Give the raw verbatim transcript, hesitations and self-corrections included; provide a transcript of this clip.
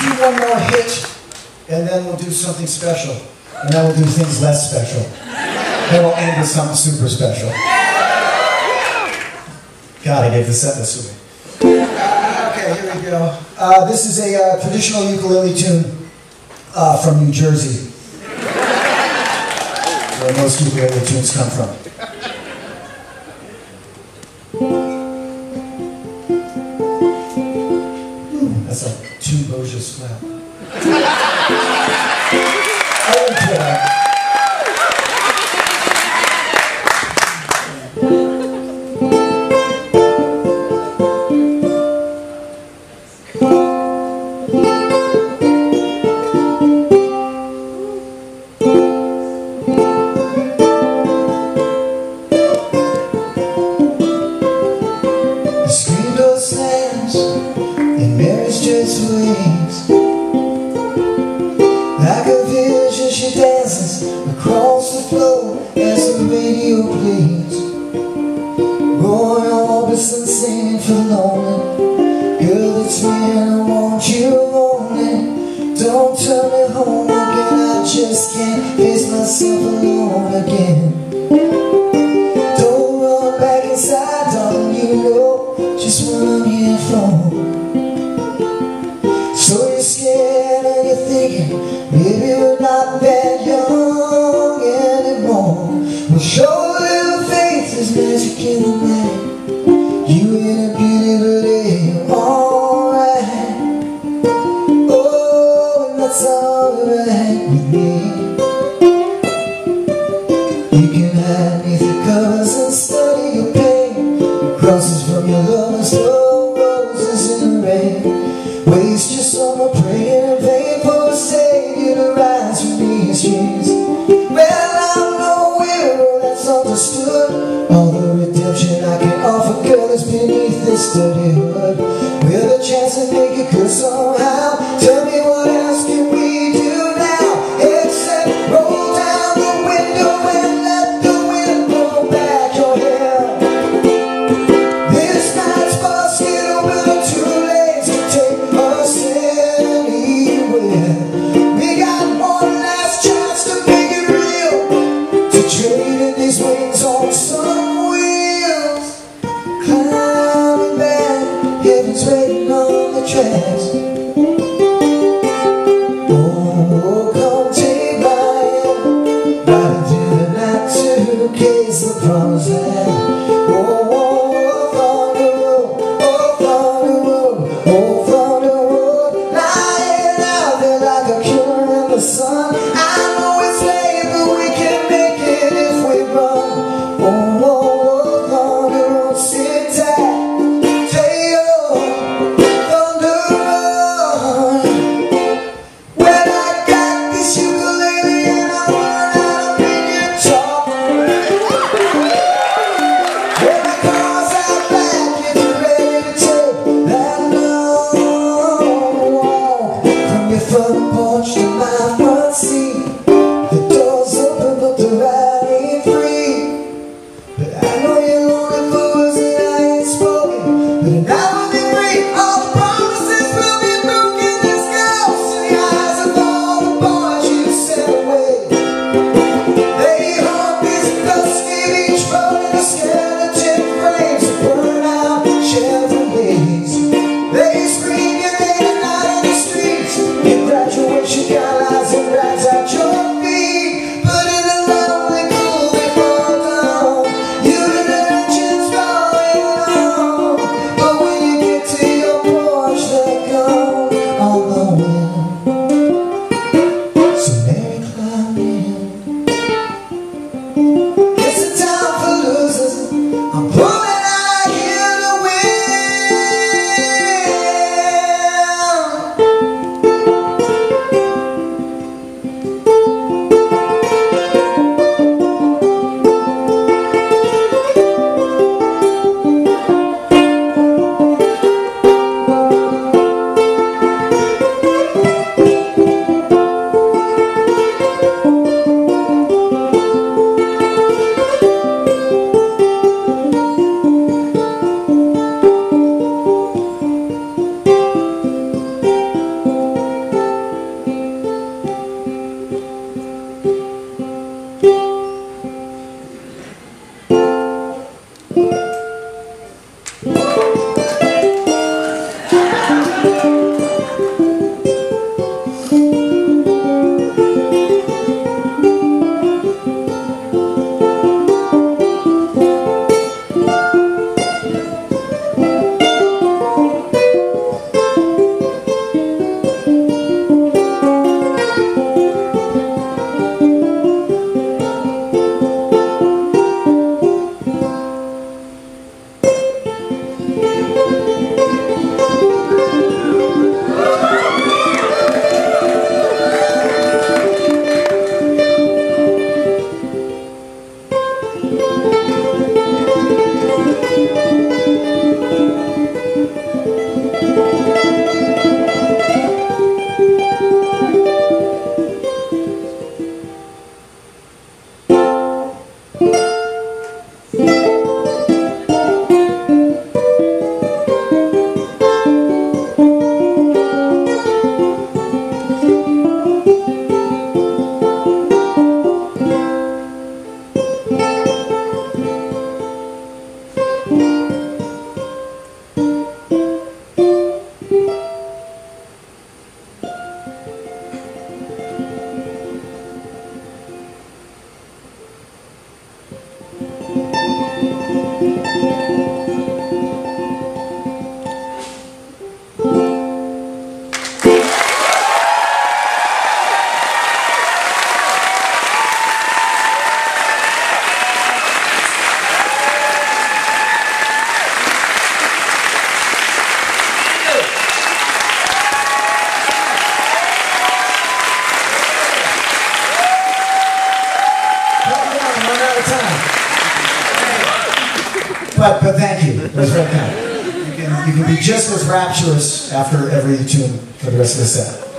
do one more hit, and then we'll do something special. And then we'll do things less special. Then we'll end with something super special. God, I gave the set this away. Okay, here we go. Uh, this is a uh, traditional ukulele tune uh, from New Jersey, where most ukulele tunes come from. That's a Jim Boggia slap. The screen door slams and Mary's dress waves like a vision. She dances across the floor as the radio plays Roy Orbison singing for lonely. Girl, it's me and I want you only. Don't turn me home again, I just can't face myself alone again. Don't run back inside, darling, you know just what I'm here for. So you're scared and you're thinking, maybe we're not that young anymore. We'll show little faces magic in the night. You in a beautiful day, alright. Oh, and that's alright with me. You can hide beneath the covers and study your pain. The crosses from your lovers, throw roses in the rain. Waste your summer praying and praying for a savior to rise from these dreams. Well, I'm nowhere, that's understood. All the redemption I can offer, girl, is beneath this dirty hood. With a chance to make it good somehow. Tell me what else can we do now, except roll down the window and let the wind blow back your hair. This night's basket will too late to take. We got one last chance to make it real, to trade in these wings on some wheels. Climbing back, heaven's waiting on the tracks. Oh, oh, come take my hand, riding through the night to kiss the promised land. Oh, out of time. But, but thank you. It was very kind. You can, you can be just as rapturous after every tune for the rest of the set.